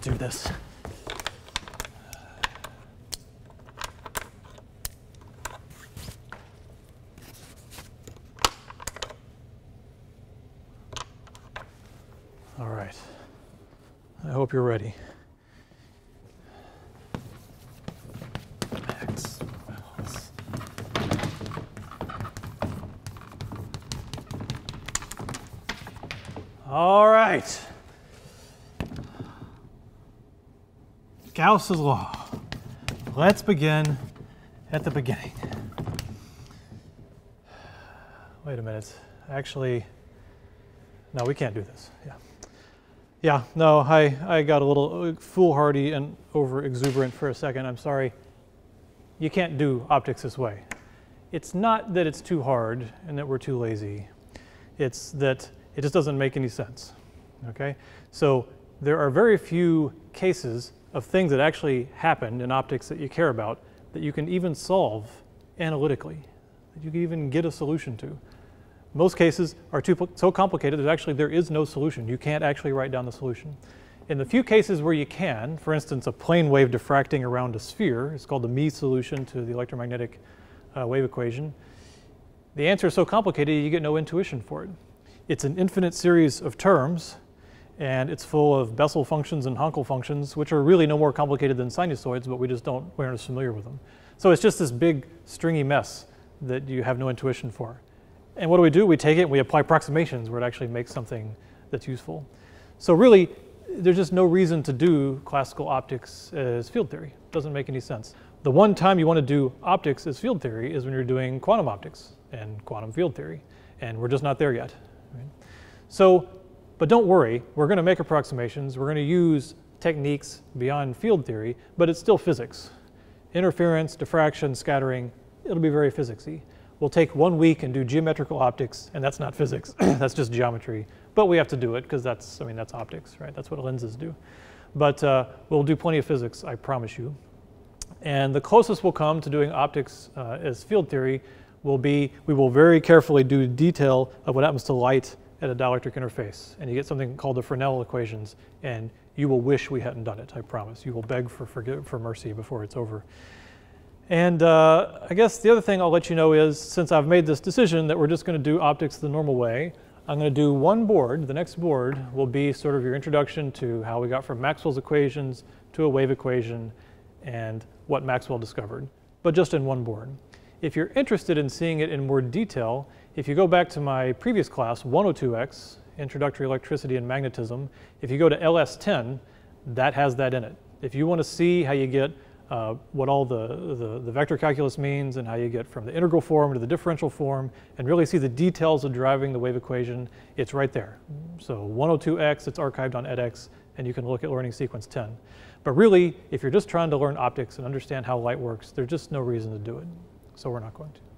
do this. All right, I hope you're ready. All right. Gauss's law. Let's begin at the beginning. Wait a minute. Actually, no, we can't do this. Yeah. No, I got a little foolhardy and over exuberant for a second. I'm sorry. You can't do optics this way. It's not that it's too hard and that we're too lazy. It's that it just doesn't make any sense, okay? So there are very few cases of things that actually happened in optics that you care about that you can even solve analytically, that you can even get a solution to. Most cases are so complicated that actually there is no solution. You can't actually write down the solution. In the few cases where you can, for instance, a plane wave diffracting around a sphere, it's called the Mie solution to the electromagnetic wave equation, the answer is so complicated you get no intuition for it. It's an infinite series of terms, and it's full of Bessel functions and Hankel functions, which are really no more complicated than sinusoids, but we aren't as familiar with them. So it's just this big stringy mess that you have no intuition for. And what do? We take it and we apply approximations where it actually makes something that's useful. So really, there's just no reason to do classical optics as field theory. It doesn't make any sense. The one time you want to do optics as field theory is when you're doing quantum optics and quantum field theory, and we're just not there yet. Right. So, but don't worry, we're going to make approximations, we're going to use techniques beyond field theory, but it's still physics. Interference, diffraction, scattering, it'll be very physicsy. We'll take 1 week and do geometrical optics, and that's not physics, that's just geometry. But we have to do it because that's optics, right? That's what lenses do. But we'll do plenty of physics, I promise you. And the closest we'll come to doing optics as field theory will be, we will very carefully do detail of what happens to light at a dielectric interface. And you get something called the Fresnel equations, and you will wish we hadn't done it, I promise. You will beg for mercy before it's over. And I guess the other thing I'll let you know is, since I've made this decision that we're just gonna do optics the normal way, I'm gonna do one board. The next board will be sort of your introduction to how we got from Maxwell's equations to a wave equation and what Maxwell discovered, but just in one board. If you're interested in seeing it in more detail, if you go back to my previous class, 102X, Introductory Electricity and Magnetism, if you go to LS10, that has that in it. If you want to see how you get what all the vector calculus means and how you get from the integral form to the differential form and really see the details of driving the wave equation, it's right there. So 102X, it's archived on edX, and you can look at learning sequence 10. But really, if you're just trying to learn optics and understand how light works, there's just no reason to do it. So we're not going to.